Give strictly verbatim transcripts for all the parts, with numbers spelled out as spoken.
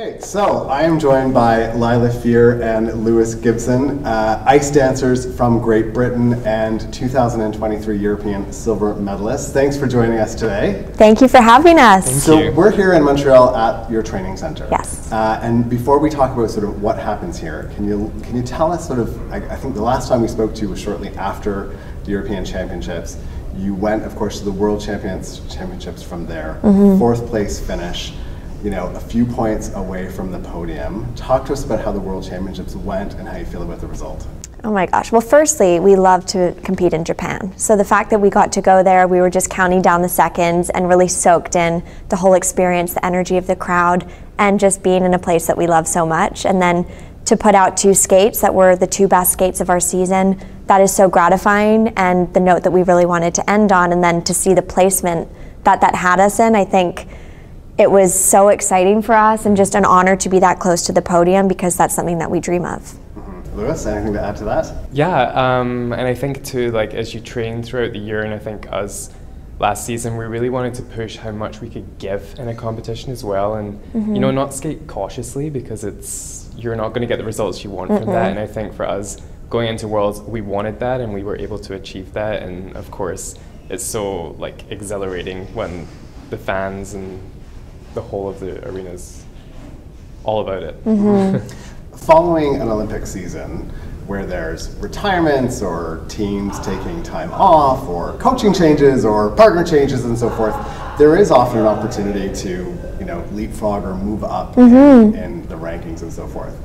Okay, so I am joined by Lilah Fear and Lewis Gibson, uh, ice dancers from Great Britain and two thousand twenty-three European silver medalists. Thanks for joining us today. Thank you for having us. Thank so you. We're here in Montreal at your training center. Yes. Uh, and before we talk about sort of what happens here, can you can you tell us sort of? I, I think the last time we spoke to you was shortly after the European Championships. You went, of course, to the World Champions Championships from there, mm-hmm. fourth place finish. You know, a few points away from the podium. Talk to us about how the World Championships went and how you feel about the result. Oh my gosh. Well, firstly, we love to compete in Japan. So the fact that we got to go there, we were just counting down the seconds and really soaked in the whole experience, the energy of the crowd, and just being in a place that we love so much. And then to put out two skates that were the two best skates of our season, that is so gratifying and the note that we really wanted to end on. And then to see the placement that that had us in, I think it was so exciting for us and just an honor to be that close to the podium because that's something that we dream of. Mm-hmm. Lewis, anything to add to that? Yeah, um, and I think too, like as you train throughout the year, and I think us last season, we really wanted to push how much we could give in a competition as well, and mm-hmm. you know, not skate cautiously because it's you're not going to get the results you want mm-mm. from that. And I think for us going into Worlds, we wanted that and we were able to achieve that. And of course, it's so like exhilarating when the fans and the whole of the arena's all about it. Mm-hmm. Following an Olympic season where there's retirements or teams taking time off or coaching changes or partner changes and so forth, there is often an opportunity to, you know, leapfrog or move up mm-hmm. in, in the rankings and so forth.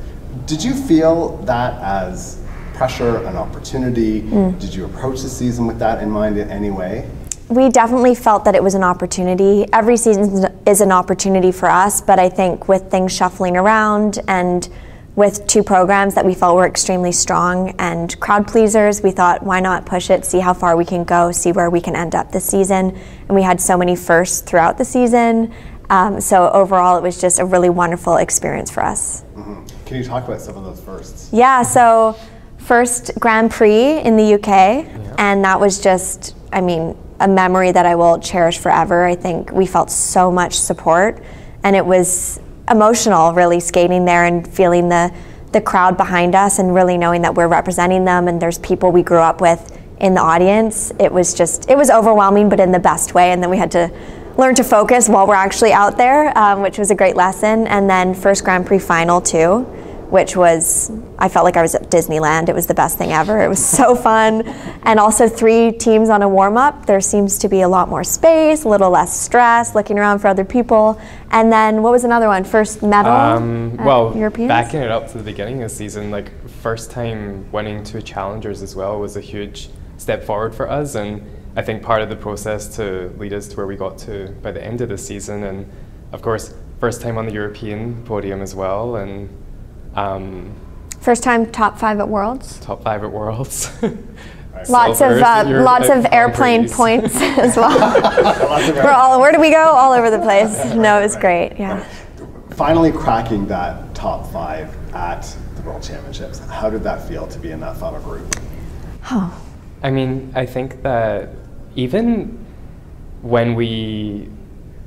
Did you feel that as pressure, an opportunity? Mm. Did you approach the season with that in mind in any way? We definitely felt that it was an opportunity. Every season is an opportunity for us, but I think with things shuffling around and with two programs that we felt were extremely strong and crowd pleasers, we thought, why not push it, see how far we can go, see where we can end up this season. And we had so many firsts throughout the season. Um, so overall, it was just a really wonderful experience for us. Mm-hmm. Can you talk about some of those firsts? Yeah, so first Grand Prix in the U K, yeah. and that was just, I mean, a memory that I will cherish forever. I think we felt so much support and it was emotional really skating there and feeling the, the crowd behind us and really knowing that we're representing them and there's people we grew up with in the audience. It was just, it was overwhelming but in the best way, and then we had to learn to focus while we're actually out there, um, which was a great lesson. And then first Grand Prix Final too, which was, I felt like I was at Disneyland. It was the best thing ever. It was so fun. And also three teams on a warm-up. There seems to be a lot more space, a little less stress, looking around for other people. And then what was another one? First medal? Um, well, Europeans? Backing it up to the beginning of the season, like first time winning two challengers as well was a huge step forward for us. And I think part of the process to lead us to where we got to by the end of the season. And of course, first time on the European podium as well. And Um, first time top five at Worlds. Top five at Worlds. Lots of uh, lots of airplane points as well. We're all, where do we go? All over the place. Yeah, right, no, it was right. great. Yeah. Finally cracking that top five at the World Championships. How did that feel to be in that final group? Oh. I mean, I think that even when we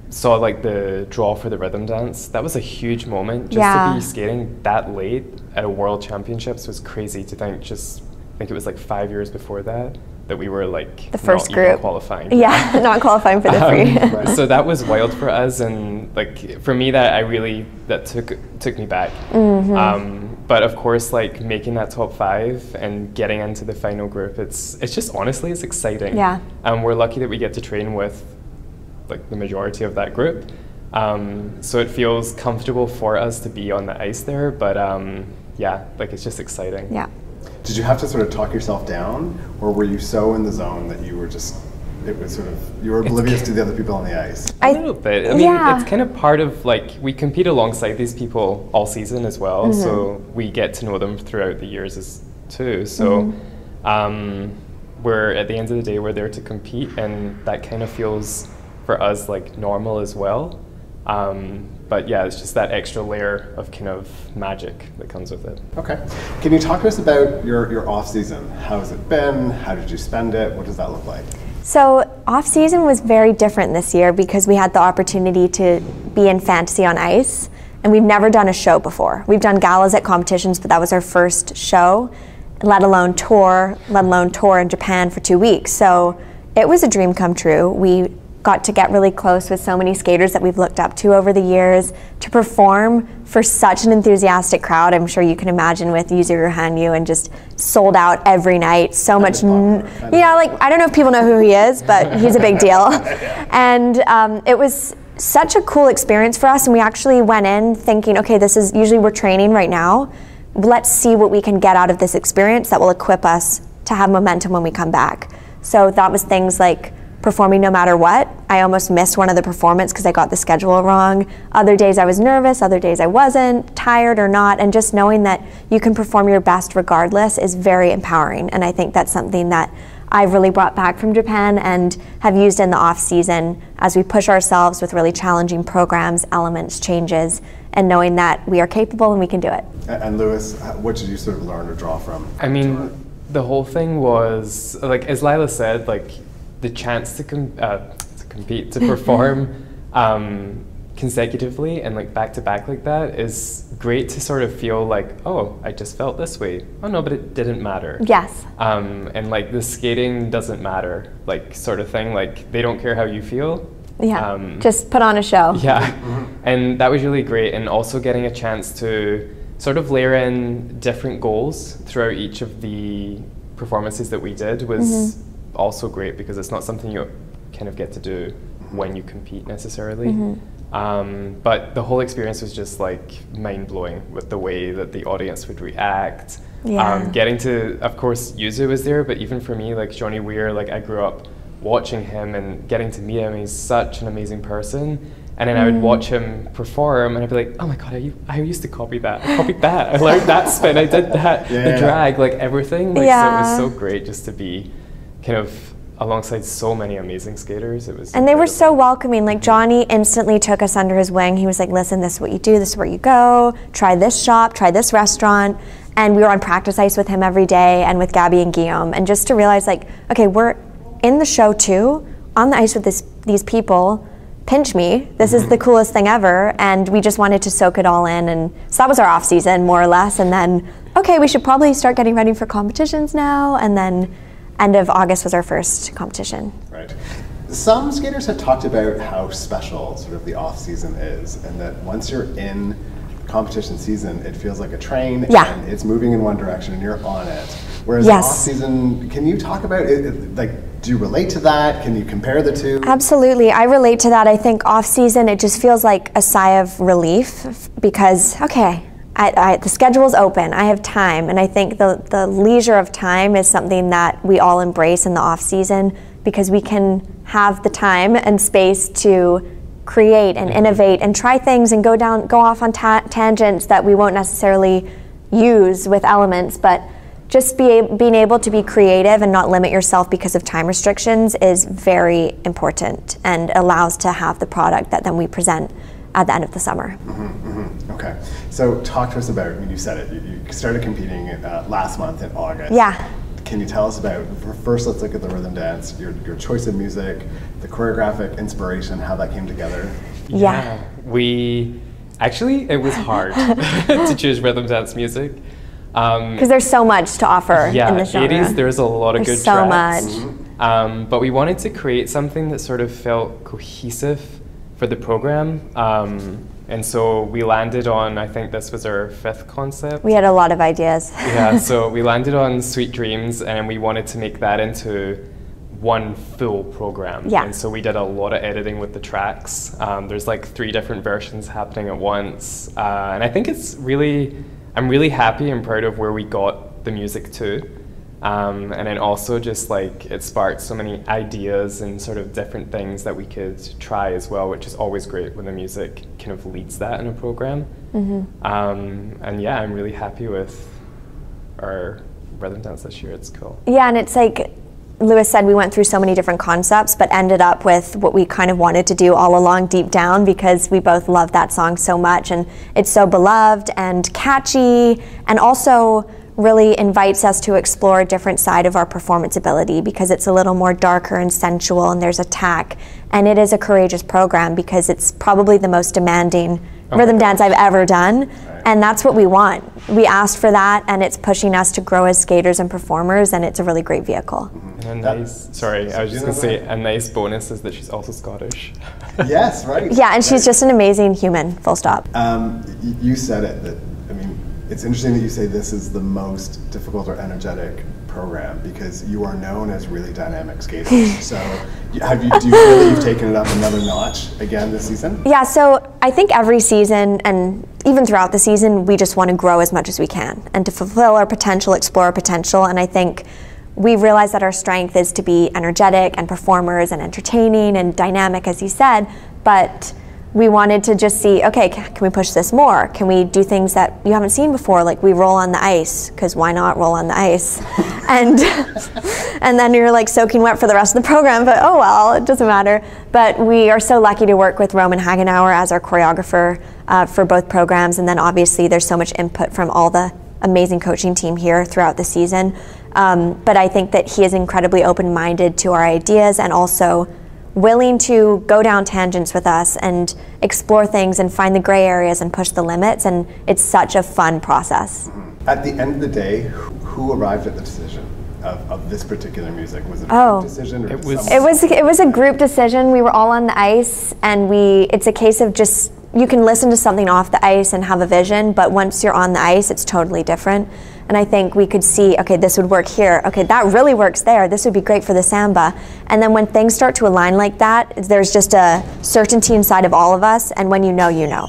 saw like the draw for the rhythm dance, that was a huge moment. Just yeah. to be skating that late at a World Championships was crazy to think. Just I think it was like five years before that that we were like the first not group even qualifying. Yeah, not qualifying for the free. Um, right. So that was wild for us, and like for me, that I really that took took me back. Mm-hmm. Um, but of course, like making that top five and getting into the final group, it's it's just honestly it's exciting. Yeah, and we're lucky that we get to train with like the majority of that group. Um, so it feels comfortable for us to be on the ice there, but um, yeah, like it's just exciting. Yeah. Did you have to sort of talk yourself down, or were you so in the zone that you were just, it was sort of, you were oblivious to the other people on the ice? A little bit. I mean, yeah. it's kind of part of like, we compete alongside these people all season as well, mm-hmm. so we get to know them throughout the years as too. So mm-hmm. um, we're, at the end of the day, we're there to compete, and that kind of feels for us like normal as well. Um, but yeah, it's just that extra layer of kind of magic that comes with it. Okay. Can you talk to us about your, your off season? How has it been? How did you spend it? What does that look like? So off season was very different this year because we had the opportunity to be in Fantasy on Ice. and we've never done a show before. We've done galas at competitions, but that was our first show, let alone tour, let alone tour in Japan for two weeks. So it was a dream come true. We got to get really close with so many skaters that we've looked up to over the years, to perform for such an enthusiastic crowd. I'm sure you can imagine with Yuzu Ruhan Yu, and just sold out every night. So much, n yeah, like, I don't know if people know who he is, but he's a big deal. And um, it was such a cool experience for us, and we actually went in thinking, okay, this is, usually we're training right now, let's see what we can get out of this experience that will equip us to have momentum when we come back. So that was things like performing no matter what. I almost missed one of the performances because I got the schedule wrong. Other days I was nervous, other days I wasn't, tired or not, and just knowing that you can perform your best regardless is very empowering. And I think that's something that I've really brought back from Japan and have used in the off season as we push ourselves with really challenging programs, elements, changes, and knowing that we are capable and we can do it. And Lewis, what did you sort of learn or draw from? I mean, the whole thing was, like, as Lilah said, like, the chance to, com uh, to compete, to perform um, consecutively and like back to back like that is great to sort of feel like, oh, I just felt this way. Oh no, but it didn't matter. Yes. Um, and like the skating doesn't matter, like sort of thing. Like they don't care how you feel. Yeah. Um, just put on a show. Yeah. And that was really great. And also getting a chance to sort of layer in different goals throughout each of the performances that we did was. Mm-hmm. Also great, because it's not something you kind of get to do when you compete necessarily. Mm-hmm. Um, but the whole experience was just like mind-blowing with the way that the audience would react. Yeah. Um, getting to, of course, Yuzu was there, but even for me, like Johnny Weir, like I grew up watching him and getting to meet him. He's such an amazing person. And then mm. I would watch him perform, and I'd be like, "Oh my god, I, I used to copy that. I copied that. I learned that spin. I did that. Yeah. The drag, like everything." Like, yeah. So it was so great just to be kind of alongside so many amazing skaters. It was and incredible. They were so welcoming. Like Johnny instantly took us under his wing. He was like, listen, this is what you do, this is where you go, try this shop, try this restaurant. And we were on practice ice with him every day, and with Gabby and Guillaume. And just to realize like, okay, we're in the show too, on the ice with this, these people, pinch me, this is the coolest thing ever. And we just wanted to soak it all in. And so that was our off season, more or less. And then, okay, we should probably start getting ready for competitions now. And then end of August was our first competition. Right. Some skaters have talked about how special sort of the off season is, and that once you're in competition season, it feels like a train, yeah. and it's moving in one direction and you're on it. Whereas yes. the off season, can you talk about it? Like, do you relate to that? Can you compare the two? Absolutely, I relate to that. I think off season, it just feels like a sigh of relief, because okay, I, I, the schedule's open, I have time, and I think the, the leisure of time is something that we all embrace in the off season, because we can have the time and space to create and innovate and try things and go down, go off on ta tangents that we won't necessarily use with elements, but just be, being able to be creative and not limit yourself because of time restrictions is very important, and allows to have the product that then we present at the end of the summer. Mm-hmm, mm-hmm. Okay, so talk to us about, I mean, you said it, you, you started competing uh, last month in August. Yeah. Can you tell us about, first let's look at the rhythm dance, your, your choice of music, the choreographic inspiration, how that came together? Yeah. yeah. We, actually it was hard to choose rhythm dance music. Because um, there's so much to offer yeah, in the genre. Yeah, there's a lot of there's good so tracks. Much. Mm-hmm. um, but we wanted to create something that sort of felt cohesive for the program, um, and so we landed on, I think this was our fifth concept. We had a lot of ideas. Yeah, so we landed on Sweet Dreams, and we wanted to make that into one full program. Yeah. And so we did a lot of editing with the tracks. Um, there's like three different versions happening at once, uh, and I think it's really, I'm really happy and proud of where we got the music to. Um, and then also just like it sparked so many ideas and sort of different things that we could try as well, which is always great when the music kind of leads that in a program. Mm-hmm. um, and yeah, I'm really happy with our rhythm dance this year. It's cool. Yeah, and it's like Lewis said, we went through so many different concepts, but ended up with what we kind of wanted to do all along deep down, because we both love that song so much, and it's so beloved and catchy, and also really invites us to explore a different side of our performance ability, because it's a little more darker and sensual, and there's attack, and it is a courageous program because it's probably the most demanding oh rhythm dance I've ever done. Right. And that's what we want. We asked for that, and it's pushing us to grow as skaters and performers, and it's a really great vehicle. And a nice, sorry, I was just going to say, a nice bonus is that she's also Scottish. Yes, right. Yeah, and she's just an amazing human, full stop. Um, you said it, that, I mean, it's interesting that you say this is the most difficult or energetic program, because you are known as really dynamic skaters. So have you, do you feel that you've taken it up another notch again this season? Yeah, so I think every season, and even throughout the season, we just want to grow as much as we can and to fulfill our potential, explore our potential. And I think we realize that our strength is to be energetic and performers and entertaining and dynamic, as you said, but we wanted to just see, okay, can we push this more? Can we do things that you haven't seen before? Like we roll on the ice, because why not roll on the ice? And and then you're like soaking wet for the rest of the program, but oh well, it doesn't matter. But we are so lucky to work with Roman Hagenauer as our choreographer uh, for both programs. And then obviously there's so much input from all the amazing coaching team here throughout the season. Um, but I think that he is incredibly open-minded to our ideas, and also willing to go down tangents with us and explore things and find the gray areas and push the limits, and it's such a fun process. At the end of the day, who arrived at the decision of, of this particular music? Was it a oh, group decision? Or it, was, it, was, it was a group decision. We were all on the ice, and we it's a case of just, you can listen to something off the ice and have a vision, but once you're on the ice, it's totally different. And I think we could see, okay, this would work here. Okay, that really works there. This would be great for the samba. And then when things start to align like that, there's just a certainty inside of all of us. And when you know, you know.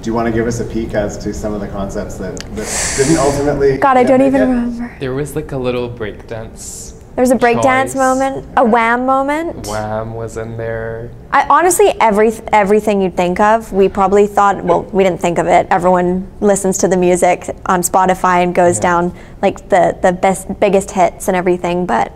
Do you want to give us a peek as to some of the concepts that, that didn't ultimately... God, I don't even remember. There was like a little breakdance. There was a breakdance moment, a Wham moment. Wham was in there. I, honestly, every, everything you'd think of, we probably thought, well, we didn't think of it. Everyone listens to the music on Spotify and goes yeah. down like the, the best, biggest hits and everything. But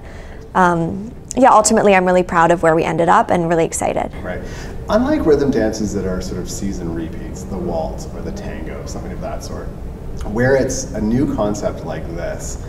um, yeah, ultimately, I'm really proud of where we ended up and really excited. Right. Unlike rhythm dances that are sort of season repeats, the waltz or the tango, something of that sort, where it's a new concept like this,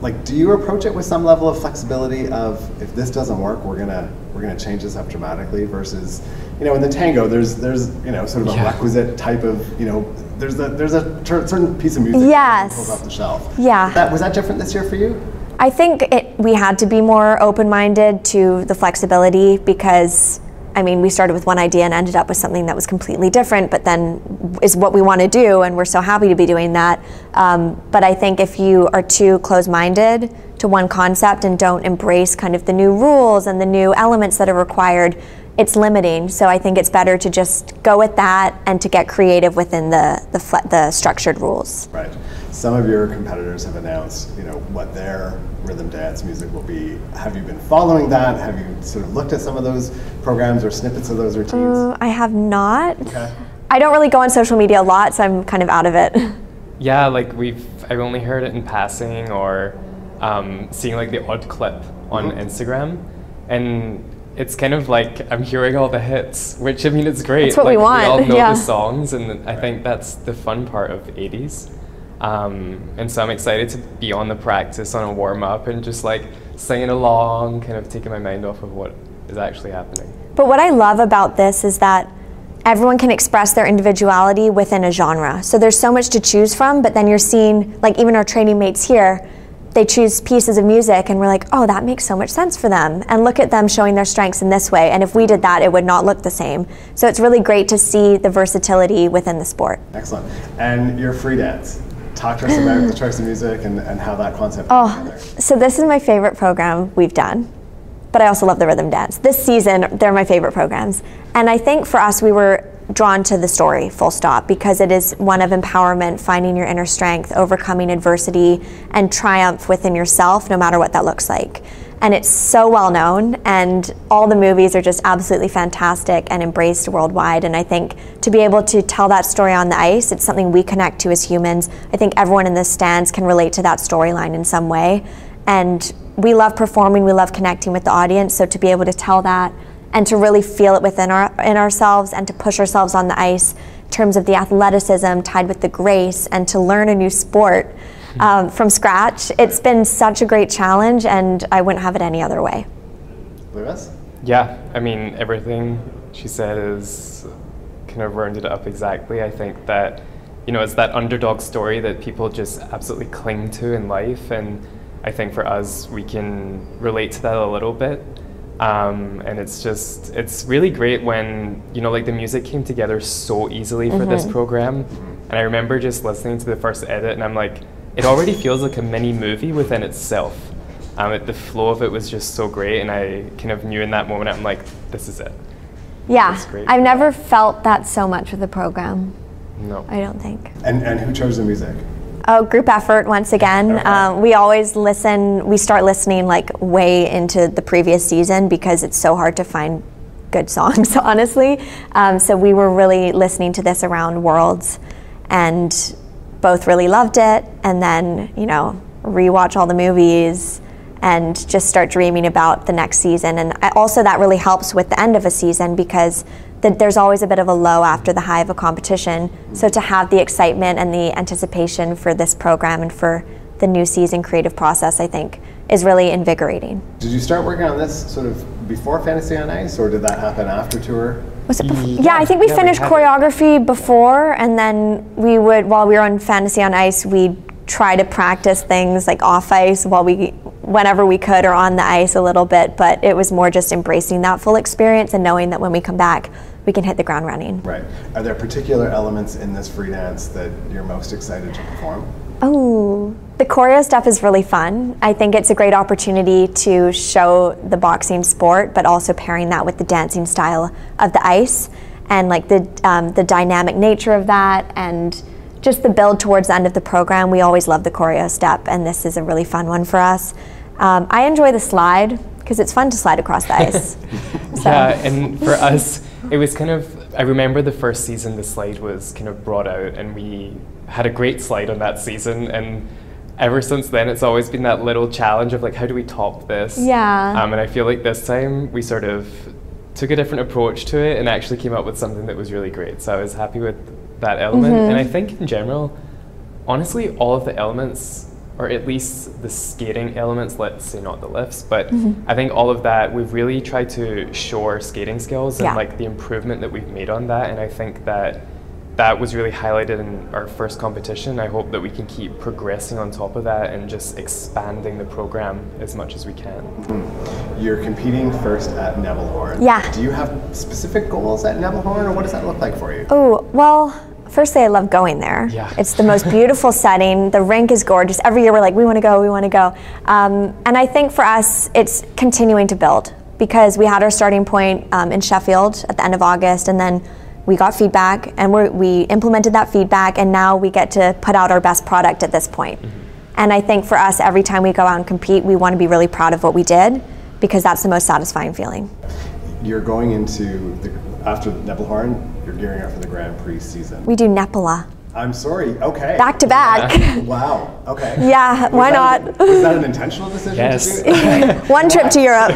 like, do you approach it with some level of flexibility of, if this doesn't work, we're gonna we're gonna change this up dramatically, versus, you know, in the tango, there's there's you know sort of yeah. a requisite type of, you know, there's a there's a certain piece of music yes. that pulls off the shelf. Yeah. That, was that different this year for you? I think it, we had to be more open-minded to the flexibility, because, I mean, we started with one idea and ended up with something that was completely different, but then is what we want to do, and we're so happy to be doing that. Um, but I think if you are too close-minded to one concept and don't embrace kind of the new rules and the new elements that are required, it's limiting. So I think it's better to just go with that and to get creative within the, the, the structured rules. Right. Some of your competitors have announced, you know, what their rhythm dance music will be. Have you been following that? Have you sort of looked at some of those programs or snippets of those routines? Uh, I have not. Okay. I don't really go on social media a lot, so I'm kind of out of it. Yeah, like we've, I've only heard it in passing, or um, seeing like the odd clip on mm-hmm. Instagram. And it's kind of like I'm hearing all the hits, which, I mean, it's great. That's what like, we want. We all know yeah. the songs, and I think that's the fun part of the eighties. Um, and so I'm excited to be on the practice, on a warm-up, and just like singing along, kind of taking my mind off of what is actually happening. But what I love about this is that everyone can express their individuality within a genre. So there's so much to choose from, but then you're seeing, like even our training mates here, they choose pieces of music and we're like, oh, that makes so much sense for them. And look at them showing their strengths in this way. And if we did that, it would not look the same. So it's really great to see the versatility within the sport. Excellent. And your free dance. Talk to us about the choice of music and, and how that concept came together. So this is my favorite program we've done, but I also love the rhythm dance. This season, they're my favorite programs. And I think for us, we were drawn to the story, full stop, because it is one of empowerment, finding your inner strength, overcoming adversity, and triumph within yourself, no matter what that looks like. And it's so well known, and all the movies are just absolutely fantastic and embraced worldwide. And I think to be able to tell that story on the ice, it's something we connect to as humans. I think everyone in the stands can relate to that storyline in some way. And we love performing, we love connecting with the audience, so to be able to tell that and to really feel it within our, in ourselves, and to push ourselves on the ice in terms of the athleticism tied with the grace, and to learn a new sport Um, from scratch. It's been such a great challenge, and I wouldn't have it any other way. Lewis? Yeah, I mean, everything she said is kind of rounded it up exactly. I think that, you know, it's that underdog story that people just absolutely cling to in life, and I think for us, we can relate to that a little bit. Um, and it's just, it's really great when, you know, like the music came together so easily for mm-hmm. this program. And I remember just listening to the first edit and I'm like, it already feels like a mini movie within itself. Um, it, the flow of it was just so great, and I kind of knew in that moment, I'm like, this is it. Yeah, I've never felt that so much with the program. No. I don't think. And, and who chose the music? Oh, group effort once again. Okay. Um, we always listen, we start listening like way into the previous season because it's so hard to find good songs, honestly. Um, so we were really listening to this around Worlds, and both really loved it, and then, you know, rewatch all the movies and just start dreaming about the next season. And also that really helps with the end of a season because the, there's always a bit of a low after the high of a competition. So to have the excitement and the anticipation for this program and for the new season creative process, I think, is really invigorating. Did you start working on this sort of before Fantasy on Ice, or did that happen after tour? Was it before? Yeah, yeah, I think we yeah, finished we choreography it. before, and then we would, while we were on Fantasy on Ice, we'd try to practice things like off ice while we, whenever we could, or on the ice a little bit, but it was more just embracing that full experience and knowing that when we come back, we can hit the ground running. Right. Are there particular elements in this free dance that you're most excited to perform? Oh, the choreo stuff is really fun. I think it's a great opportunity to show the boxing sport, but also pairing that with the dancing style of the ice and like the, um, the dynamic nature of that, and just the build towards the end of the program. We always love the choreo step, and this is a really fun one for us. Um, I enjoy the slide because it's fun to slide across the ice. So. Yeah, and for us, it was kind of, I remember the first season the slide was kind of brought out, and we had a great slide on that season, and ever since then it's always been that little challenge of like, how do we top this? Yeah. Um, and I feel like this time we sort of took a different approach to it and actually came up with something that was really great. So I was happy with that element. Mm-hmm. And I think in general, honestly, all of the elements, or at least the skating elements, let's say not the lifts, but mm-hmm. I think all of that, we've really tried to show our skating skills yeah. and like the improvement that we've made on that. And I think that that was really highlighted in our first competition. I hope that we can keep progressing on top of that and just expanding the program as much as we can. Mm-hmm. You're competing first at Nebelhorn. Yeah. Do you have specific goals at Nebelhorn, or what does that look like for you? Oh, well, firstly, I love going there. Yeah. It's the most beautiful setting. The rink is gorgeous. Every year we're like, we want to go, we want to go. Um, and I think for us, it's continuing to build, because we had our starting point um, in Sheffield at the end of August, and then we got feedback, and we're, we implemented that feedback, and now we get to put out our best product at this point. Mm-hmm. And I think for us, every time we go out and compete, we want to be really proud of what we did, because that's the most satisfying feeling. You're going into, the, after Nebelhorn, you're gearing up for the Grand Prix season. We do Nepela. I'm sorry, okay. Back to back. Yeah. Wow, okay. Yeah, was why not? An, was that an intentional decision yes. to do? Okay. One trip to Europe.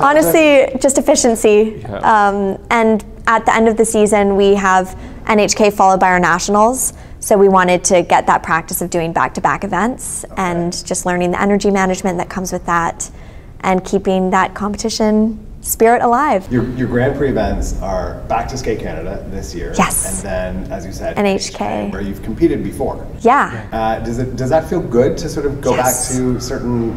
Honestly, just efficiency. Yeah. Um, and at the end of the season, we have N H K followed by our nationals. So we wanted to get that practice of doing back-to-back events okay. and just learning the energy management that comes with that, and keeping that competition spirit alive. Your, your Grand Prix events are back to Skate Canada this year. Yes. And then, as you said, N H K, where you've competed before. Yeah. Uh, does it does that feel good to sort of go yes. back to certain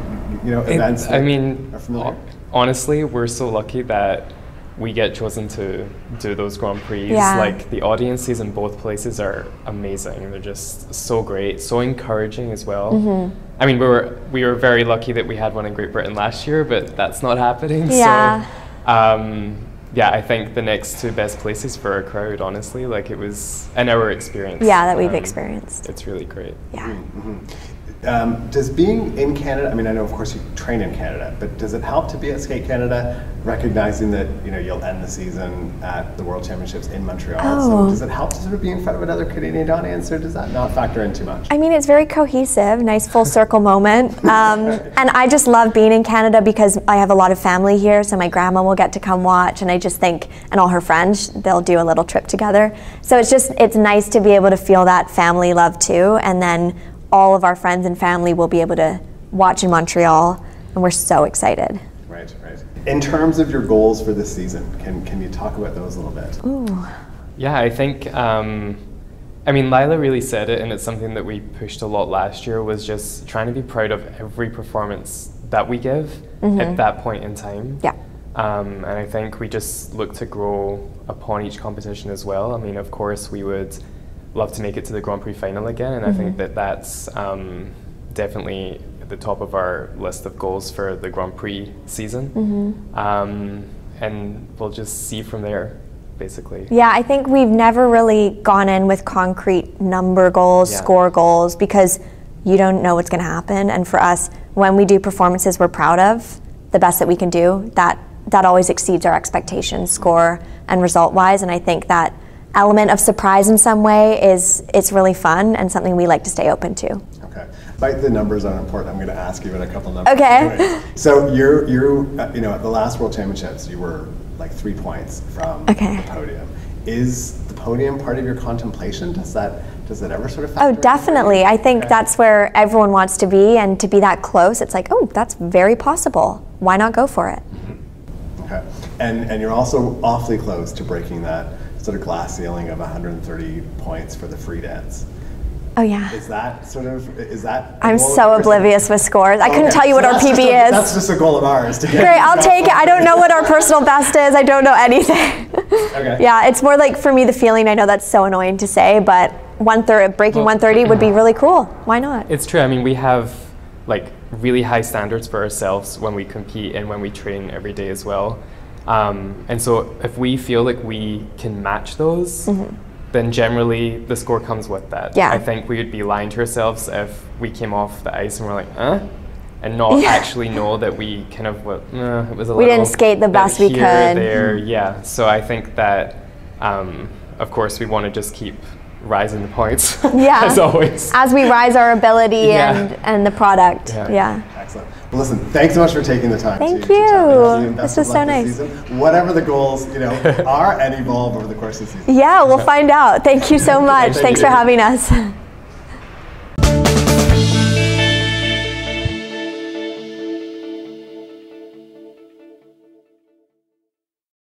you know events? It, that I mean, are familiar? Honestly, we're so lucky that we get chosen to do those Grand Prix. Yeah. Like the audiences in both places are amazing. They're just so great, so encouraging as well. Mm-hmm. I mean, we were we were very lucky that we had one in Great Britain last year, but that's not happening. Yeah. So, um, yeah, I think the next two best places for our crowd, honestly, like it was an hour experience. Yeah, that we've um, experienced. It's really great. Yeah. Mm-hmm. um, does being in Canada, I mean, I know of course you train in Canada, but does it help to be at Skate Canada, recognizing that you know you'll end the season at the World Championships in Montreal? Oh. So does it help to sort of be in front of another Canadian audience, or does that not factor in too much? I mean, it's very cohesive, nice full circle moment. Um, and I just love being in Canada because I have a lot of family here, so my grandma will get to come watch, and I just think, and all her friends, they'll do a little trip together. So it's just, it's nice to be able to feel that family love too, and then all of our friends and family will be able to watch in Montreal, and we're so excited. Right, right. In terms of your goals for this season, can, can you talk about those a little bit? Ooh. Yeah, I think, um, I mean, Lilah really said it, and it's something that we pushed a lot last year, was just trying to be proud of every performance that we give mm-hmm. at that point in time. Yeah. Um, and I think we just look to grow upon each competition as well. I mean, of course, we would love to make it to the Grand Prix Final again, and mm-hmm. I think that that's um, definitely at the top of our list of goals for the Grand Prix season. Mm-hmm. um, and we'll just see from there, basically. Yeah, I think we've never really gone in with concrete number goals, yeah. score goals, because you don't know what's going to happen. And for us, when we do performances we're proud of, the best that we can do, that that always exceeds our expectations, score and result-wise. And I think that element of surprise in some way is it's really fun and something we like to stay open to. Okay. Like, the numbers aren't important. I'm going to ask you about a couple numbers. Okay. Anyways, so you're you uh, you know, at the last World Championships you were like three points from okay. the podium. Is the podium part of your contemplation? Does that does it ever sort of factor? Oh, definitely. I think okay. that's where everyone wants to be, and to be that close, it's like, oh, that's very possible. Why not go for it? Mm-hmm. Okay. And and you're also awfully close to breaking that sort of glass ceiling of one hundred thirty points for the free dance. Oh yeah. Is that sort of, is that? I'm so oblivious with scores. I couldn't tell you what our P B is. That's just a goal of ours. Great, I'll take it. I don't know what our personal best is. I don't know anything. Okay. Yeah, it's more like for me the feeling. I know that's so annoying to say, but one third breaking one thirty would be really cool. Why not? It's true. I mean, we have like really high standards for ourselves when we compete and when we train every day as well. Um, and so if we feel like we can match those, mm-hmm. then generally the score comes with that. Yeah. I think we would be lying to ourselves if we came off the ice and we're like, huh? And not yeah. actually know that we kind of, well, uh, it was a we little. We didn't skate the best we could. There, mm-hmm. yeah. So I think that, um, of course, we want to just keep rising the points, yeah. as always. As we rise our ability yeah. and, and the product, yeah. yeah. Excellent. Well, listen, thanks so much for taking the time. Thank to, you. To this was so nice. Season. Whatever the goals, you know, are and evolve over the course of the season. Yeah, we'll find out. Thank you so much. Thank Thanks you. for having us.